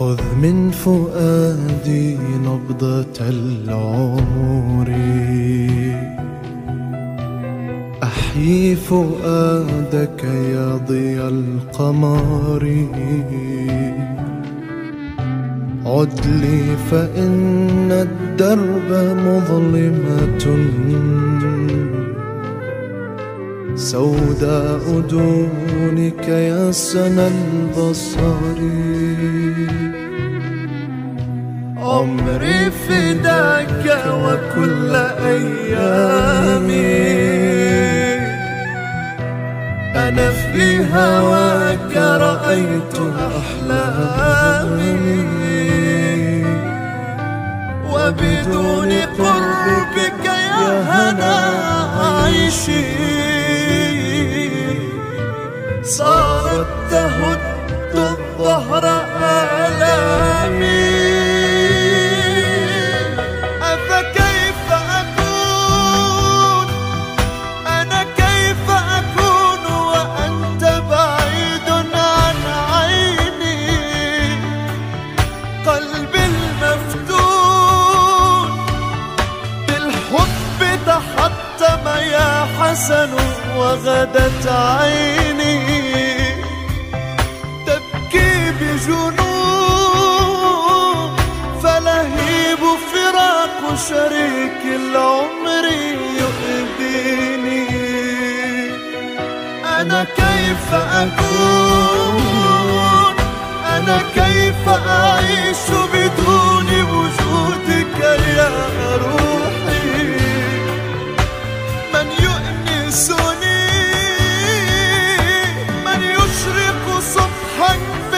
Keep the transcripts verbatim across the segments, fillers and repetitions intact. خذ من فؤادي نبضة العمر، أحيي فؤادك يا ضياء القمر. عد لي فإن الدرب مظلمة سوداء دونك يا سنا البصر. عمري فداك وكل أيامي، أنا في هواك رأيت أحلامي، وبدون قربك يا هنا عيشي صارت تهد الظهر آلامي. أفكيف أكون أنا، كيف أكون وأنت بعيد عن عيني؟ قلبي المفتون بالحب تحطم يا حسن، وغدت عيني تبكي بجنون، فلهيب فراق شريك العمر يؤذيني. أنا كيف أكون، أنا كيف أعيش بدون وجودك يا روحي؟ من يؤنسني،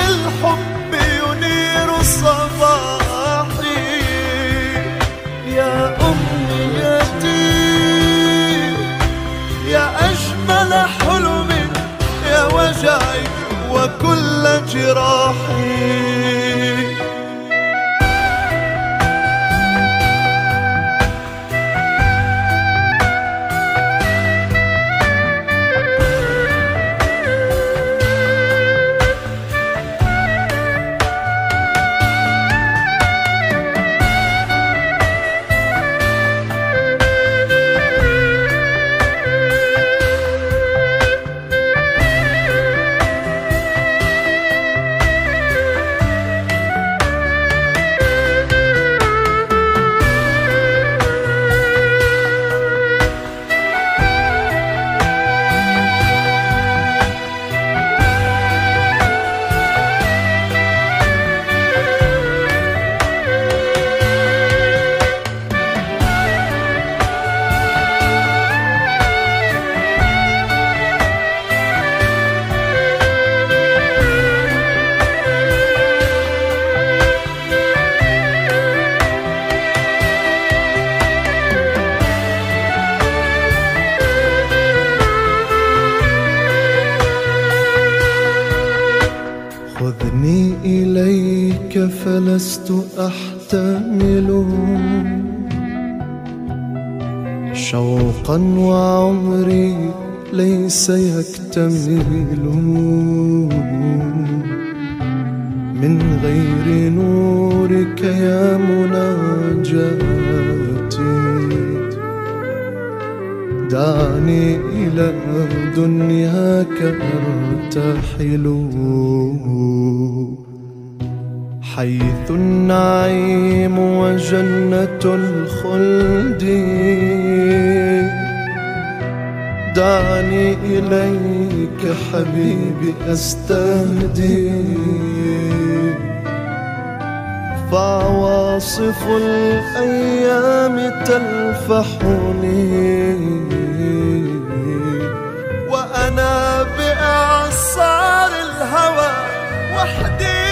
الحب ينير صباحي. يا أمنيتي، يا أجمل حلم، يا وجعي وكل جراحي. خذني إليك فلست أحتمل شوقا، وعمري ليس يكتمل من غير نورك يا مناجاتي. دعني إلى دنياك أرتحل، حيث النعيم وجنة الخلد. دعني إليك حبيبي أستهدي، فعواصف الأيام تلفحني، وأنا بإعصار الهوى وحدي.